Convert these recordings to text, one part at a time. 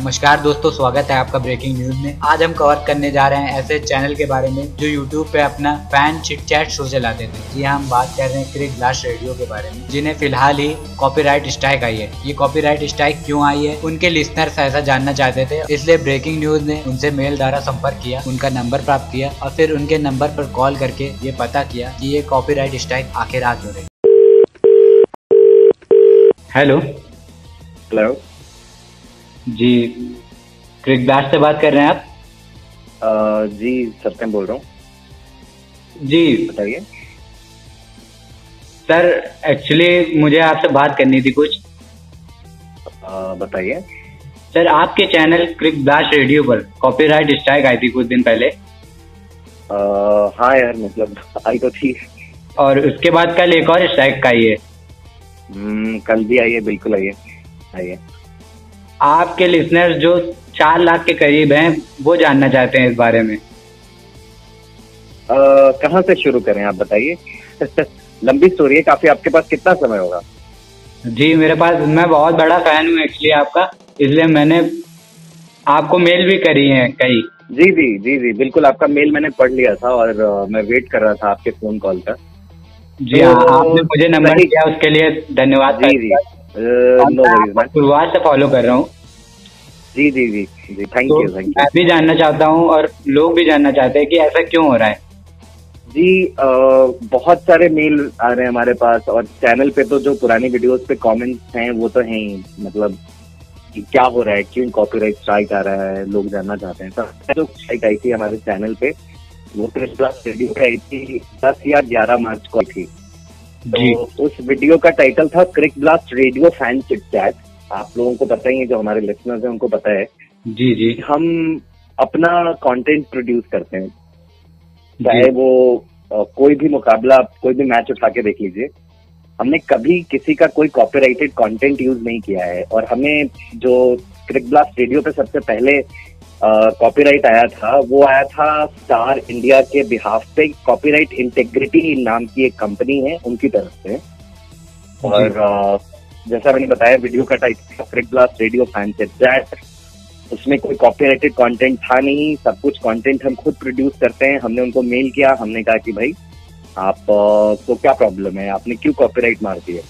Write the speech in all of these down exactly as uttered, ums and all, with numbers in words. नमस्कार दोस्तों, स्वागत है आपका ब्रेकिंग न्यूज में। आज हम कवर करने जा रहे हैं ऐसे चैनल के बारे में जो यूट्यूब पे अपना फैन चिट चैट शो चलाते थे। जी, हम बात कर रहे हैं क्रिक ब्लास्ट रेडियो के बारे में, जिन्हें फिलहाल ही कॉपीराइट स्ट्राइक आई है। ये कॉपीराइट स्ट्राइक क्यों आई है, उनके लिस्नर्स ऐसा जानना चाहते थे, इसलिए ब्रेकिंग न्यूज ने उनसे मेल द्वारा संपर्क किया, उनका नंबर प्राप्त किया और फिर उनके नंबर पर कॉल करके ये पता किया कि ये कॉपीराइट स्ट्राइक आखिर आ क्यों रही। हेलो हेलो जी, क्रिक ब्लास्ट से बात कर रहे हैं आप? आ, जी सत्यम बोल रहा हूँ। जी बताइए सर, एक्चुअली मुझे आपसे बात करनी थी कुछ। बताइए सर, आपके चैनल क्रिक ब्लास्ट रेडियो पर कॉपीराइट स्ट्राइक आई थी कुछ दिन पहले। आ, हाँ यार, मतलब आई तो थी, और उसके बाद कल एक और स्ट्राइक आई है। कल भी आई है, बिल्कुल आई है आई है आपके लिसनर्स जो चार लाख के करीब हैं, वो जानना चाहते हैं इस बारे में। कहाँ से शुरू करें आप बताइए? लंबी स्टोरी है काफी। आपके पास कितना समय होगा? जी मेरे पास, मैं बहुत बड़ा फैन हूँ एक्चुअली आपका, इसलिए मैंने आपको मेल भी करी है कई। जी जी जी जी बिल्कुल, आपका मेल मैंने पढ़ लिया था और मैं वेट कर रहा था आपके फोन कॉल का। जी तो आपने मुझे नंबर दिया, उसके लिए धन्यवाद। जी जी शुरुआत से फॉलो कर रहा हूँ। जी जी जी जी थैंक यू थैंक यू। मैं भी जानना चाहता हूँ और लोग भी जानना चाहते हैं कि ऐसा क्यों हो रहा है। जी आ, बहुत सारे मेल आ रहे हैं हमारे पास, और चैनल पे तो जो पुरानी वीडियोस पे कमेंट्स हैं वो तो हैं ही। मतलब क्या हो रहा है, क्यों कॉपीराइट स्ट्राइक आ रहा है, लोग जानना चाहते हैं। तो जो स्ट्राइक आई थी हमारे चैनल पे, वो क्रिक ब्लास्ट रेडियो पे आई थी, दस या ग्यारह मार्च को थी। तो उस वीडियो का टाइटल था Crick blast radio fan chit chat. आप लोगों को पता ही है, जो हमारे लिसनर्स हैं उनको पता है। जी जी, हम अपना कंटेंट प्रोड्यूस करते हैं, चाहे वो आ, कोई भी मुकाबला, कोई भी मैच उठा के देख लीजिए, हमने कभी किसी का कोई कॉपीराइटेड कंटेंट यूज नहीं किया है। और हमें जो क्रिक ब्लास्ट रेडियो पे सबसे पहले कॉपीराइट आया था, वो आया था स्टार इंडिया के बिहाफ पे। कॉपीराइट इंटेग्रिटी नाम की एक कंपनी है, उनकी तरफ से। और आ, जैसा मैंने बताया, वीडियो का टाइटल क्रिक blast radio fan chit chat. उसमें कोई कॉपीराइटेड कंटेंट था नहीं, सब कुछ कंटेंट हम खुद प्रोड्यूस करते हैं। हमने उनको मेल किया, हमने कहा कि भाई आप को क्या प्रॉब्लम है, आपने क्यों कॉपीराइट मार दी है।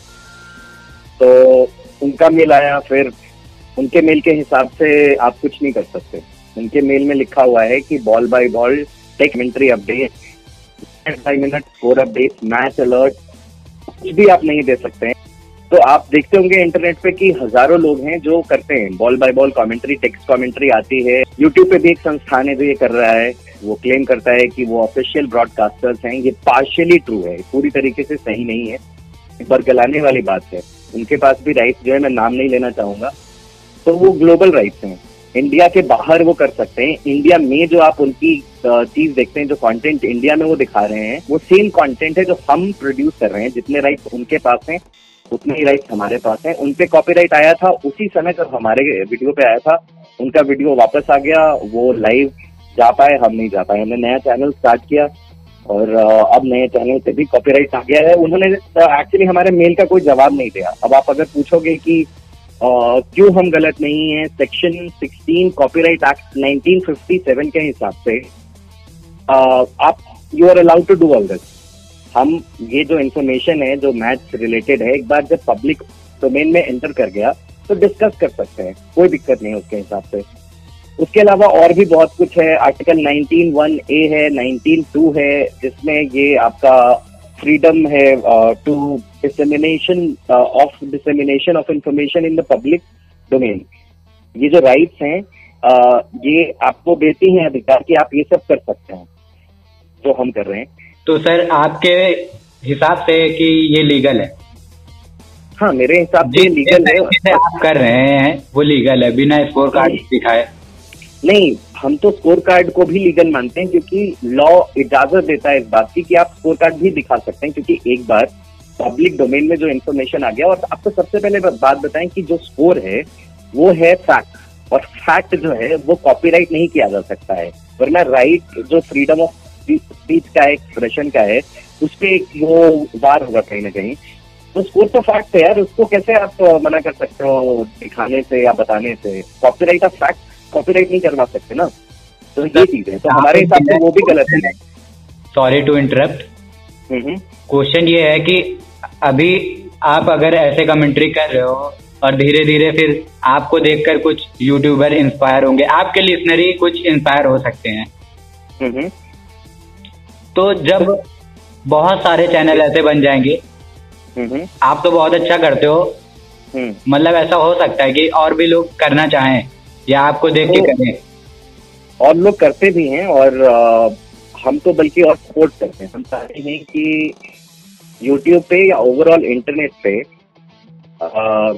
तो उनका मेल आया, फिर उनके मेल के हिसाब से आप कुछ नहीं कर सकते। उनके मेल में लिखा हुआ है कि ball by ball commentary update, five minute four update, match alert, कुछ भी आप नहीं दे सकते हैं। तो आप देखते होंगे इंटरनेट पे कि हजारों लोग हैं जो करते हैं ball by ball commentary, text commentary आती है। यूट्यूब पे भी एक संस्थान है जो ये कर रहा है, वो क्लेम करता है कि वो ऑफिशियल ब्रॉडकास्टर्स हैं। ये पार्शियली ट्रू है, पूरी तरीके से सही नहीं है, बरगलाने वाली बात है। उनके पास भी राइट्स जो है, मैं नाम नहीं लेना चाहूंगा, तो वो ग्लोबल राइट्स हैं, इंडिया के बाहर वो कर सकते हैं। इंडिया में जो आप उनकी चीज देखते हैं, जो कंटेंट इंडिया में वो दिखा रहे हैं, वो सेम कंटेंट है जो हम प्रोड्यूस कर रहे हैं। जितने राइट्स उनके पास हैं उतने ही राइट्स हमारे पास हैं। उनपे कॉपीराइट आया था उसी समय जब हमारे वीडियो पे आया था। उनका वीडियो वापस आ गया, वो लाइव जा पाए, हम नहीं जा पाए। हमने नया चैनल स्टार्ट किया और अब नए चैनल पे भी कॉपीराइट आ गया है। उन्होंने एक्चुअली हमारे मेल का कोई जवाब नहीं दिया। अब आप अगर पूछोगे कि Uh, क्यों हम गलत नहीं है, सेक्शन सोलह copyright act nineteen fifty seven के हिसाब से uh, आप you are allowed to do all this. हम ये जो इन्फॉर्मेशन है जो मैच रिलेटेड है, एक बार जब पब्लिक डोमेन में एंटर कर गया तो डिस्कस कर सकते हैं, कोई दिक्कत नहीं है उसके हिसाब से। उसके अलावा और भी बहुत कुछ है, आर्टिकल नाइनटीन वन ए है, नाइनटीन टू है, जिसमें ये आपका फ्रीडम है to dissemination of dissemination of information in the public domain. ये जो राइट्स हैं uh, ये आपको देती हैं अधिकार कि आप ये सब कर सकते हैं जो हम कर रहे हैं। तो सर आपके हिसाब से कि ये लीगल है? हाँ, मेरे हिसाब से लीगल है। आप कर रहे हैं वो लीगल है, बिना स्कोर कार्ड दिखाए? नहीं, हम तो स्कोर कार्ड को भी लीगल मानते हैं, क्योंकि लॉ इजाजत देता है इस बात की कि आप स्कोर कार्ड भी दिखा सकते हैं। क्योंकि एक बार पब्लिक डोमेन में जो इन्फॉर्मेशन आ गया, और आपको सबसे पहले बात बताएं कि जो स्कोर है वो है फैक्ट, और फैक्ट जो है वो कॉपीराइट नहीं किया जा सकता है। वरना राइट जो फ्रीडम ऑफ स्पीच का है, एक्सप्रेशन का है, उस पर वो वार होगा कहीं ना कहीं। तो स्कोर तो फैक्ट है यार, उसको कैसे आप मना कर सकते हो दिखाने से या बताने से। कॉपीराइट ऑफ फैक्ट कॉपीराइट नहीं करवा सकते ना, तो ये चीज है। तो हमारे हिसाब से वो भी गलत है। सॉरी टू इंटरप्ट, क्वेश्चन ये है कि अभी आप अगर ऐसे कमेंट्री कर रहे हो और धीरे धीरे फिर आपको देखकर कुछ यूट्यूबर इंस्पायर होंगे, आपके लिसनर ही कुछ इंस्पायर हो सकते हैं, तो जब बहुत सारे चैनल ऐसे बन जाएंगे, आप तो बहुत अच्छा करते हो, मतलब ऐसा हो सकता है कि और भी लोग करना चाहें या आपको देख के करें, और लोग करते भी हैं। और हम तो बल्कि और सपोर्ट करते हैं, हम चाहते हैं कि यूट्यूब पे या ओवरऑल इंटरनेट पे आ,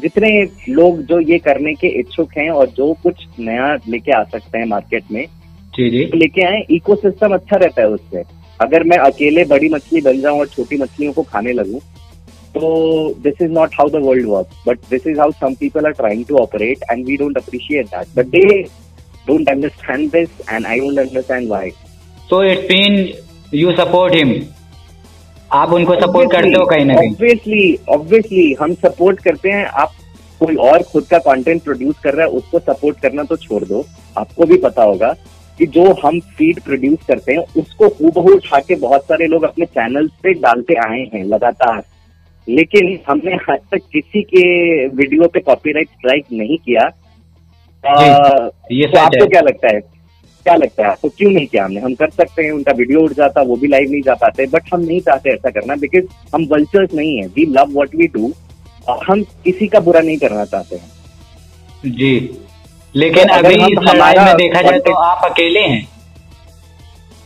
जितने लोग जो ये करने के इच्छुक हैं और जो कुछ नया लेके आ सकते हैं मार्केट में लेके आए, इकोसिस्टम अच्छा रहता है उससे। अगर मैं अकेले बड़ी मछली बन जाऊं और छोटी मछलियों को खाने लगूं तो this is not how the world works, but this is how some people are trying to operate and we don't appreciate that, but they don't understand this and I don't understand why. So it's been you support him, आप उनको support करते हो कहीं ना कहीं। Obviously obviously हम support करते हैं। आप कोई और खुद का कंटेंट प्रोड्यूस कर रहा है उसको सपोर्ट करना तो छोड़ दो, आपको भी पता होगा कि जो हम फीड प्रोड्यूस करते हैं उसको हूबहू उठा के बहुत सारे लोग अपने चैनल पे डालते आए हैं लगातार, लेकिन हमने आज तक किसी के वीडियो पे कॉपीराइट स्ट्राइक नहीं किया। आ, ये तो आपको क्या लगता है क्या लगता है आपको क्यों नहीं किया हमने? हम कर सकते हैं, उनका वीडियो उठ जाता, वो भी लाइव नहीं जा पाते, बट हम नहीं चाहते ऐसा करना, बिकॉज हम वल्चर्स नहीं है। We love what we do, हम किसी का बुरा नहीं करना चाहते हैं जी। लेकिन अभी समाज में देखा जाए तो आप अकेले हैं।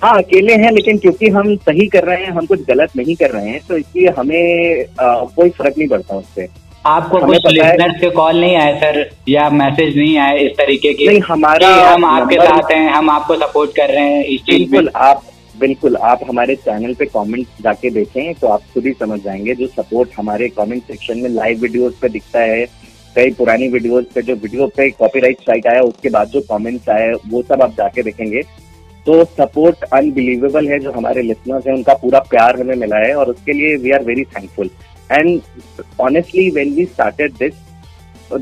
हाँ अकेले हैं, लेकिन क्योंकि हम सही कर रहे हैं, हम कुछ गलत नहीं कर रहे हैं, तो इसलिए हमें आ, कोई फर्क नहीं पड़ता उससे। आपको कुछ लिसनर्स के कॉल नहीं आए सर या मैसेज नहीं आए इस तरीके के? नहीं, हमारा हम आपके साथ हैं, हम आपको सपोर्ट कर रहे हैं इस चीज में। बिल्कुल आप बिल्कुल आप हमारे चैनल पे कमेंट जाके देखें तो आप खुद ही समझ जाएंगे। जो सपोर्ट हमारे कमेंट सेक्शन में लाइव वीडियोस पे दिखता है, कई पुरानी वीडियोस पे जो वीडियो पे कॉपीराइट स्ट्राइक आया उसके बाद जो कमेंट्स आए वो सब आप जाके देखेंगे तो सपोर्ट अनबिलीवेबल है। जो हमारे लिसनर्स हैं उनका पूरा प्यार हमें मिला है और उसके लिए we are very thankful. And honestly, when we started this,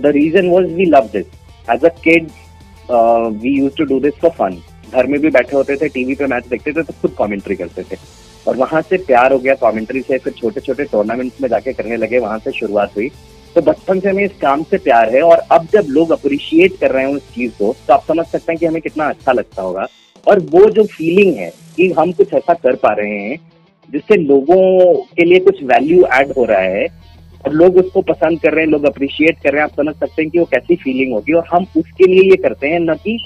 the reason was we loved this. As a kid, uh, we used to do this for fun. घर में भी बैठे होते थे, टीवी पे मैच देखते थे तो खुद कमेंट्री करते थे और वहाँ से प्यार हो गया कमेंट्री से। फिर छोटे छोटे टूर्नामेंट्स में जाके करने लगे, वहाँ से शुरुआत हुई। तो बचपन से हमें इस काम से प्यार है और अब जब लोग अप्रिशिएट कर रहे हैं उस चीज को तो आप समझ सकते हैं कि हमें कितना अच्छा लगता होगा। और वो जो फीलिंग है कि हम कुछ ऐसा कर पा रहे हैं जिससे लोगों के लिए कुछ वैल्यू ऐड हो रहा है और लोग उसको पसंद कर रहे हैं, लोग अप्रिशिएट कर रहे हैं, आप समझ सकते हैं कि वो कैसी फीलिंग होगी। और हम उसके लिए ये करते हैं, न कि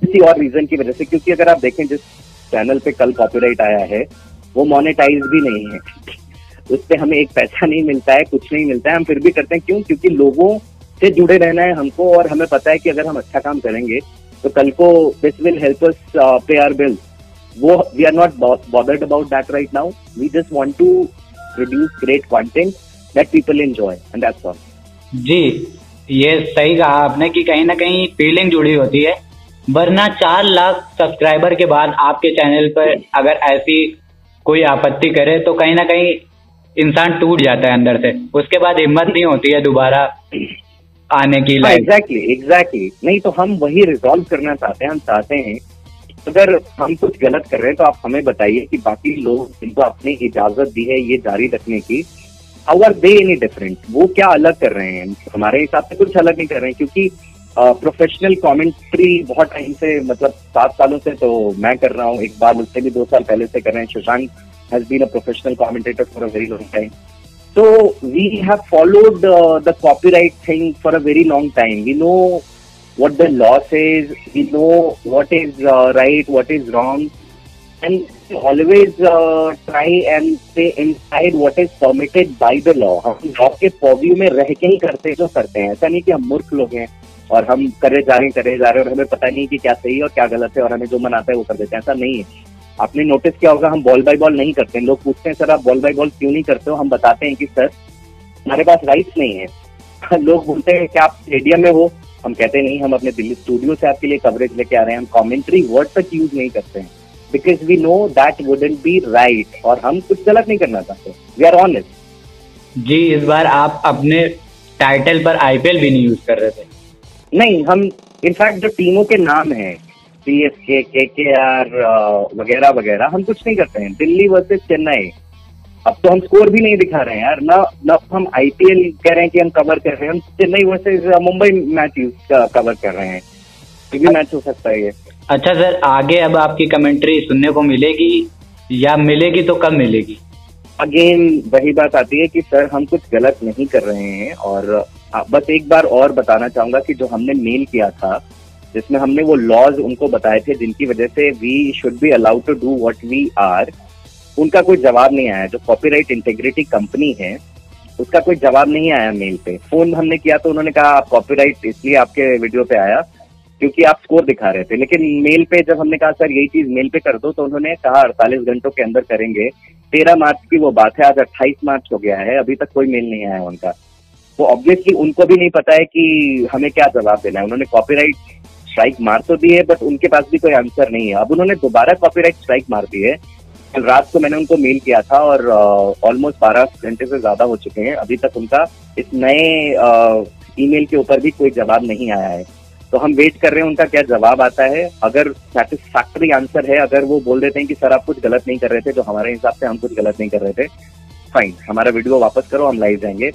किसी और रीजन की वजह से। क्योंकि अगर आप देखें जिस चैनल पे कल कॉपीराइट आया है वो मोनेटाइज भी नहीं है, उस पर हमें एक पैसा नहीं मिलता है, कुछ नहीं मिलता है, हम फिर भी करते हैं। क्यों? क्योंकि लोगों से जुड़े रहना है हमको और हमें पता है कि अगर हम अच्छा काम करेंगे तो कल को this will help us pay our bills. वो we are not bothered about that right now, we just want to produce great content that people enjoy and that's all. जी ये सही कहा आपने कि कहीं ना कहीं फीलिंग जुड़ी होती है, वरना चार लाख सब्सक्राइबर के बाद आपके चैनल पर अगर ऐसी कोई आपत्ति करे तो कहीं ना कहीं इंसान टूट जाता है अंदर से, उसके बाद हिम्मत नहीं होती है दोबारा आने की। एग्जैक्टली एग्जैक्टली नहीं तो हम वही रिजॉल्व करना चाहते हैं। हम चाहते हैं अगर हम कुछ गलत कर रहे हैं तो आप हमें बताइए कि बाकी लोग जिनको आपने इजाजत दी है ये जारी रखने की, how are they any different? वो क्या अलग कर रहे हैं? हमारे हिसाब से कुछ अलग नहीं कर रहे हैं। क्योंकि प्रोफेशनल कमेंट्री बहुत टाइम से, मतलब सात सालों से तो मैं कर रहा हूँ, एक बार मुझसे भी दो साल पहले से कर रहे हैं। Shashank has been a professional commentator for a very long time, so we have followed the copyright thing for a very long time. We know what the law says, we know what is uh, right, what is wrong, and always uh, try and stay inside what is permitted by the law. हम law के purview में रह के ही करते जो करते हैं, ऐसा नहीं कि हम मूर्ख लोग हैं और हम करे जा रहे हैं करे जा रहे हैं और हमें पता नहीं कि क्या सही है और क्या गलत है और हमें जो मन आता है वो कर देते हैं, ऐसा नहीं है। आपने नोटिस किया होगा हम बॉल बाय बॉल नहीं करते हैं। लोग पूछते हैं सर आप बॉल बाय बॉल क्यों नहीं करते हो? हम बताते हैं कि सर हमारे पास राइट्स नहीं है। लोग बोलते हैं कि आप स्टेडियम में हो, हम कहते नहीं हम अपने दिल्ली स्टूडियो से आपके लिए कवरेज लेके आ रहे हैं। हम कमेंट्री वर्ड तक यूज नहीं करते हैं because we know that wouldn't be right और हम कुछ गलत नहीं करना चाहते, वी आर ऑनेस्ट। जी इस बार आप अपने टाइटल पर आईपीएल भी नहीं यूज कर रहे थे? नहीं, हम इनफैक्ट जो टीमों के नाम है सीएसके, केकेआर वगैरह वगैरह, हम कुछ नहीं करते हैं। दिल्ली वर्सेस चेन्नई, अब तो हम स्कोर भी नहीं दिखा रहे हैं यार, ना ना हम आईपीएल कह रहे हैं कि हम कवर कर रहे हैं, हम Chennai versus Mumbai match cover कर रहे हैं, ये भी मैच हो सकता है ये। अच्छा सर, आगे अब आपकी कमेंट्री सुनने को मिलेगी या मिलेगी तो कब मिलेगी? अगेन वही बात आती है कि सर हम कुछ गलत नहीं कर रहे हैं। और बस एक बार और बताना चाहूंगा कि जो हमने मेल किया था जिसमें हमने वो लॉज उनको बताए थे जिनकी वजह से we should be allowed to do what we are, उनका कोई जवाब नहीं आया। जो कॉपीराइट इंटीग्रिटी कंपनी है उसका कोई जवाब नहीं आया मेल पे। फोन हमने किया तो उन्होंने कहा आप कॉपीराइट इसलिए आपके वीडियो पे आया क्योंकि आप स्कोर दिखा रहे थे, लेकिन मेल पे जब हमने कहा सर यही चीज मेल पे कर दो तो उन्होंने कहा अड़तालीस घंटों के अंदर करेंगे। तेरह मार्च की वो बात है, आज अट्ठाईस मार्च हो गया है, अभी तक कोई मेल नहीं आया उनका। वो ऑब्वियसली उनको भी नहीं पता है कि हमें क्या जवाब देना है। उन्होंने कॉपीराइट स्ट्राइक मार तो दी है बट उनके पास भी कोई आंसर नहीं है। अब उन्होंने दोबारा कॉपीराइट स्ट्राइक मार दी है। कल रात को मैंने उनको मेल किया था और ऑलमोस्ट बारह घंटे से ज्यादा हो चुके हैं, अभी तक उनका इस नए ईमेल के ऊपर भी कोई जवाब नहीं आया है। तो हम वेट कर रहे हैं उनका क्या जवाब आता है। अगर सेटिस्फैक्टरी आंसर है, अगर वो बोल देते हैं कि सर आप कुछ गलत नहीं कर रहे थे, जो हमारे हिसाब से हम कुछ गलत नहीं कर रहे थे, फाइन, हमारा वीडियो वापस करो, हम लाइव जाएंगे।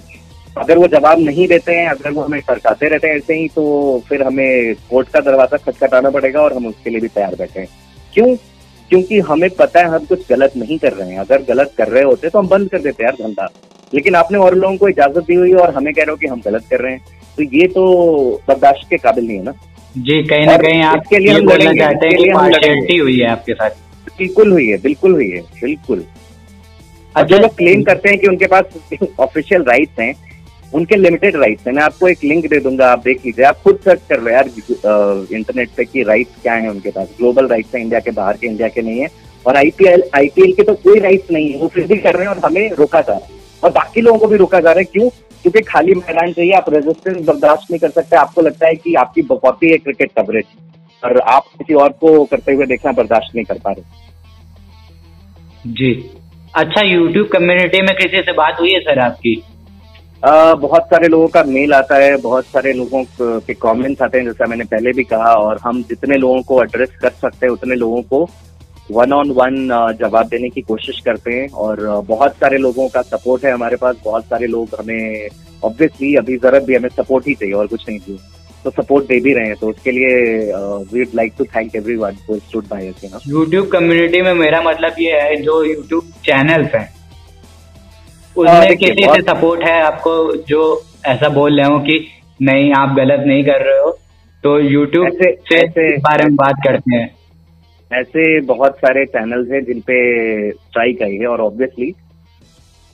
अगर वो जवाब नहीं देते हैं, अगर वो हमें फरकाते रहते हैं ऐसे ही, तो फिर हमें कोर्ट का दरवाजा खटखटाना पड़ेगा और हम उसके लिए भी तैयार बैठे हैं। क्यों? क्योंकि हमें पता है हम कुछ गलत नहीं कर रहे हैं। अगर गलत कर रहे होते तो हम बंद कर देते यार धंधा, लेकिन आपने और लोगों को इजाजत दी हुई है और हमें कह रहे हो कि हम गलत कर रहे हैं, तो ये तो बर्दाश्त के काबिल नहीं है ना जी। कहीं ना कहीं आपके लिए हम बोलना चाहते हैं कि पार्शियलिटी हुई है आपके साथ। बिल्कुल हुई है, बिल्कुल हुई है, बिल्कुल। अब जो लोग क्लेम करते हैं कि उनके पास ऑफिशियल राइट्स हैं, उनके लिमिटेड राइट्स हैं। मैं आपको एक लिंक दे दूंगा, आप देख लीजिए, आप खुद सर्च कर लो यार इंटरनेट पे कि राइट्स क्या है उनके पास। ग्लोबल राइट्स हैं, इंडिया के बाहर के, इंडिया के नहीं है। और आईपीएल आईपीएल के तो कोई राइट्स नहीं है, वो फिर भी कर रहे हैं और हमें रोका जा रहा है और बाकी लोगों को भी रोका जा रहा है। क्यों? क्योंकि खाली मैदान चाहिए, आप रेजिस्टेंस बर्दाश्त नहीं कर सकते। आपको लगता है कि आपकी बकौती है क्रिकेट कवरेज और आप किसी और को करते हुए देखना बर्दाश्त नहीं कर पा रहे जी। अच्छा, यूट्यूब कम्युनिटी में किसी से बात हुई है सर आपकी? आ, बहुत सारे लोगों का मेल आता है, बहुत सारे लोगों के कॉमेंट्स आते हैं, जैसा मैंने पहले भी कहा। और हम जितने लोगों को एड्रेस कर सकते हैं उतने लोगों को वन ऑन वन जवाब देने की कोशिश करते हैं। और बहुत सारे लोगों का सपोर्ट है हमारे पास, बहुत सारे लोग हमें ऑब्वियसली अभी जरूरत भी हमें सपोर्ट ही चाहिए और कुछ नहीं चाहिए, तो सपोर्ट दे भी रहे हैं। तो उसके लिए we would like to thank everyone who stood by us, you know. YouTube community में मेरा मतलब ये है जो यूट्यूब चैनल्स हैं उनमें किसी से सपोर्ट है आपको, जो ऐसा बोल रहे हो कि नहीं आप गलत नहीं कर रहे हो, तो यूट्यूब से इस बारे में बात करते हैं। ऐसे बहुत सारे चैनल्स हैं जिनपे स्ट्राइक आई है और ऑब्वियसली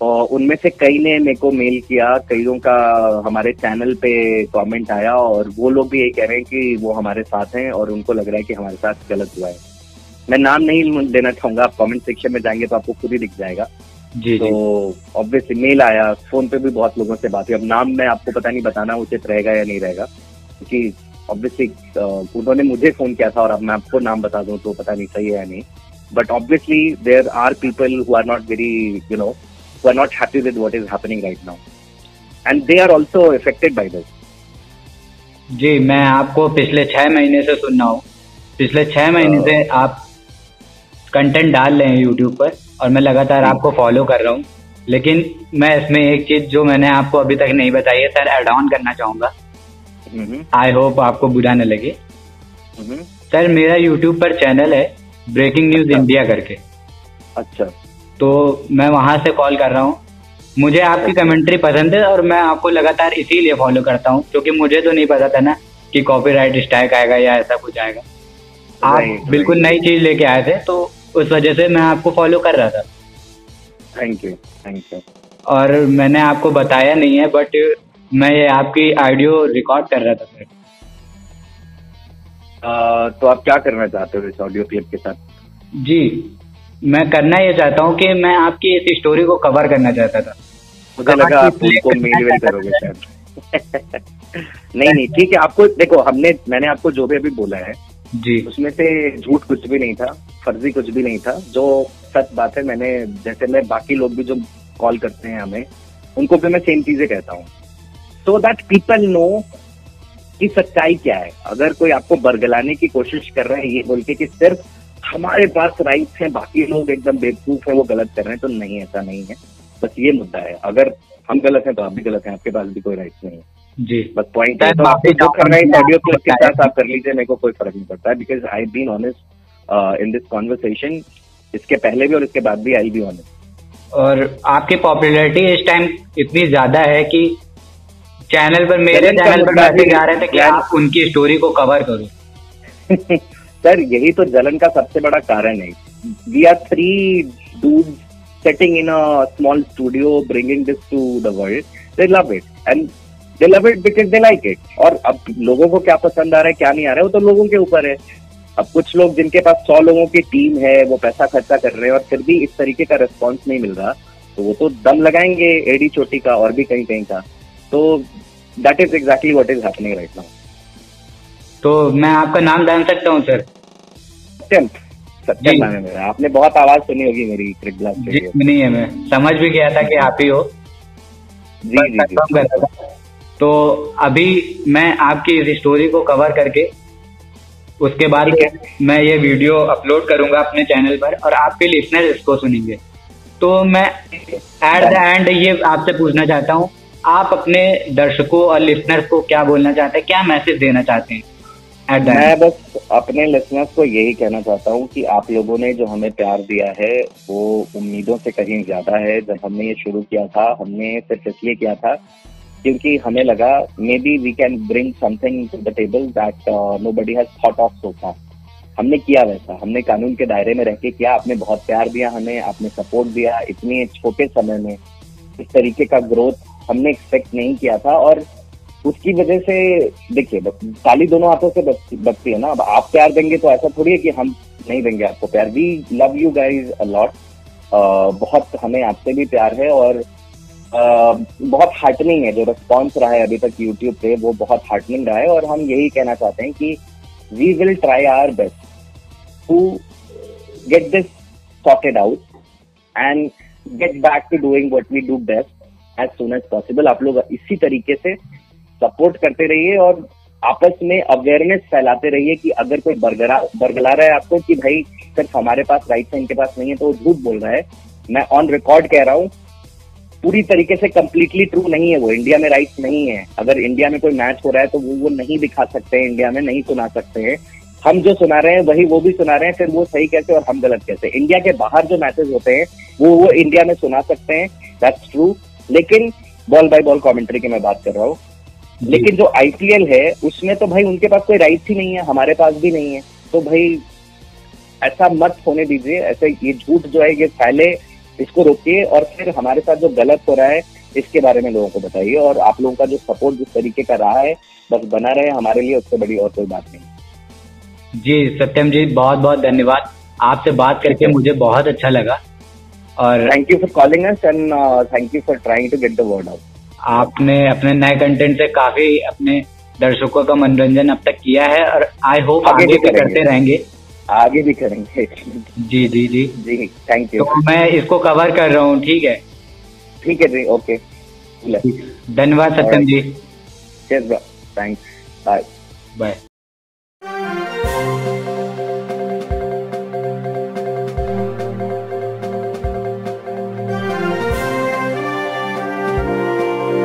और उनमें से कई ने मेरे को मेल किया, कईयों का हमारे चैनल पे कमेंट आया और वो लोग भी ये कह रहे हैं कि वो हमारे साथ हैं और उनको लग रहा है कि हमारे साथ गलत हुआ है। मैं नाम नहीं देना चाहूंगा, आप कमेंट सेक्शन में जाएंगे तो आपको खुद ही दिख जाएगा जी। तो ऑब्वियसली मेल आया, फोन पे भी बहुत लोगों से बात हुई। अब नाम मैं आपको पता नहीं बताना उचित रहेगा या नहीं रहेगा, क्योंकि ऑब्वियसली उन्होंने मुझे फोन किया था और अब मैं आपको नाम बता दूं तो पता नहीं सही है या नहीं। But obviously there are people who are not very you know who are not happy with what is happening right now and they are also affected by this जी। मैं आपको पिछले छह महीने से सुन रहा हूँ, पिछले छह महीने uh, से आप कंटेंट डाल रहे हैं यूट्यूब पर और मैं लगातार आपको फॉलो कर रहा हूँ। लेकिन मैं इसमें एक चीज जो मैंने आपको अभी तक नहीं बताई है सर एड ऑन करना चाहूंगा, आई होप आपको बुरा न लगे सर। मेरा यूट्यूब पर चैनल है ब्रेकिंग न्यूज इंडिया करके। अच्छा, तो मैं वहां से कॉल कर रहा हूँ। मुझे आपकी कमेंट्री पसंद है और मैं आपको लगातार इसीलिए फॉलो करता हूँ क्योंकि मुझे तो नहीं पता था ना कि कॉपीराइट स्ट्राइक आएगा या ऐसा कुछ आएगा। आप बिल्कुल नई चीज लेके आए थे तो उस वजह से मैं आपको फॉलो कर रहा था। Thank you, thank you. और मैंने आपको बताया नहीं है बट मैं ये आपकी ऑडियो रिकॉर्ड कर रहा था सर। आ, तो आप क्या करना चाहते हो इस ऑडियो क्लिप के साथ? जी, मैं करना ये चाहता हूँ कि मैं आपकी इस स्टोरी को कवर करना चाहता था। मुझे लगा आप उसको मेल वेल करोगे शायद। नहीं नहीं ठीक है। आपको देखो, हमने मैंने आपको जो भी अभी बोला है जी उसमें से झूठ कुछ भी नहीं था, फर्जी कुछ भी नहीं था, जो सच बात है। मैंने जैसे मैं बाकी लोग भी जो कॉल करते हैं हमें उनको भी मैं सेम चीजें कहता हूँ, सो दैट पीपल नो कि सच्चाई क्या है। अगर कोई आपको बरगलाने की कोशिश कर रहा है ये बोल के कि सिर्फ हमारे पास राइट्स हैं, बाकी लोग एकदम बेवकूफ हैं, वो गलत कर रहे हैं, तो नहीं, ऐसा नहीं है। बस ये मुद्दा है, अगर हम गलत हैं तो आप भी गलत हैं, आपके पास भी कोई राइट्स नहीं है जी। बस पॉइंट है, तो आपको जो करना है ऑडियो क्लिप के साथ आप कर लीजिए, मेरे को कोई फर्क नहीं पड़ता है, because I have been honest in this conversation, इसके पहले भी और इसके बाद भी आई विल बी ऑनेस्ट। और आपकी पॉपुलैरिटी इस टाइम इतनी ज्यादा है कि चैनल पर मेरे चैनल पर मैसेज आ रहे थे कि आप उनकी स्टोरी को कवर करो। सर यही तो जलन का सबसे बड़ा कारण है। We are three dudes sitting in a small studio bringing this to the world, they love it and they love it because they like it। और अब लोगों को क्या पसंद आ रहा है क्या नहीं आ रहा है वो तो लोगों के ऊपर है। अब कुछ लोग जिनके पास सौ लोगों की टीम है, वो पैसा खर्चा कर रहे हैं और फिर भी इस तरीके का रिस्पॉन्स नहीं मिल रहा, तो वो तो दम लगाएंगे एडी चोटी का और भी कहीं कहीं का। तो that is exactly what is happening right now। तो मैं आपका नाम जान सकता हूँ सर? सत्यम। सत्यम नाम है मेरा, आपने बहुत आवाज सुनी होगी मेरी क्रिक ब्लास्ट रेडियो। नहीं है, मैं समझ भी गया था कि आप ही हो जी। जी, जी, जी। तो अभी मैं आपकी इस स्टोरी को कवर करके उसके बाद मैं ये वीडियो अपलोड करूंगा अपने चैनल पर और आपके लिसनर इसको सुनेंगे। तो मैं एट द एंड ये आपसे पूछना चाहता हूँ, आप अपने दर्शकों और लिसनर्स को क्या बोलना चाहते हैं, क्या मैसेज देना चाहते हैं? मैं बस अपने लिसनर्स को यही कहना चाहता हूँ कि आप लोगों ने जो हमें प्यार दिया है वो उम्मीदों से कहीं ज्यादा है। जब हमने ये शुरू किया था, हमने सिर्फ इसलिए किया था क्योंकि हमें लगा maybe we can bring something to the table that nobody has thought of so far. हमने किया वैसा, हमने कानून के दायरे में रह के किया। आपने बहुत प्यार दिया हमें, आपने सपोर्ट दिया। इतने छोटे समय में इस तरीके का ग्रोथ हमने एक्सपेक्ट नहीं किया था और उसकी वजह से देखिए ताली दोनों हाथों से बचती है ना। अब आप प्यार देंगे तो ऐसा थोड़ी है कि हम नहीं देंगे आपको प्यार। We love you guys a lot, बहुत हमें आपसे भी प्यार है और uh, बहुत हार्टनिंग है जो रिस्पॉन्स रहा है अभी तक यूट्यूब पे, वो बहुत हार्टनिंग रहा है। और हम यही कहना चाहते हैं कि we will try our best to get this sorted out and get back to doing what we do best as soon as possible. आप लोग इसी तरीके से सपोर्ट करते रहिए और आपस में अवेयरनेस फैलाते रहिए कि अगर कोई बरगला बरगला रहा है आपको कि भाई सिर्फ हमारे पास राइट्स हैं इनके पास नहीं है, तो वो झूठ बोल रहा है। मैं ऑन रिकॉर्ड कह रहा हूँ, पूरी तरीके से कंप्लीटली ट्रू नहीं है वो। इंडिया में राइट्स नहीं है। अगर इंडिया में कोई मैच हो रहा है तो वो वो नहीं दिखा सकते हैं, इंडिया में नहीं सुना सकते हैं। हम जो सुना रहे हैं वही वो भी सुना रहे हैं, फिर वो सही कैसे और हम गलत कैसे। इंडिया के बाहर जो मैचेस होते हैं वो वो इंडिया में सुना सकते हैं, दैट्स ट्रू, लेकिन बॉल बाय बॉल कॉमेंट्री की मैं बात कर रहा हूँ। लेकिन जो आईपीएल है उसमें तो भाई उनके पास कोई राइट्स ही नहीं है, हमारे पास भी नहीं है। तो भाई ऐसा मत होने दीजिए, ऐसे ये झूठ जो है ये फैले, इसको रोकिए और फिर हमारे साथ जो गलत हो रहा है इसके बारे में लोगों को बताइए। और आप लोगों का जो सपोर्ट जिस तरीके का रहा है बस बना रहे, हमारे लिए उससे बड़ी और कोई बात नहीं। जी सत्यम जी, बहुत बहुत धन्यवाद, आपसे बात करके मुझे बहुत अच्छा लगा और thank you for calling us and thank you for trying to get the word out. आपने अपने नए कंटेंट से काफी अपने दर्शकों का मनोरंजन अब तक किया है और आई होप आगे, आगे भी करते रहेंगे, आगे भी करेंगे। जी जी जी जी थैंक यू। तो मैं इसको कवर कर रहा हूँ, ठीक है? ठीक है जी, ओके, धन्यवाद Satyam ji, thanks, bye bye.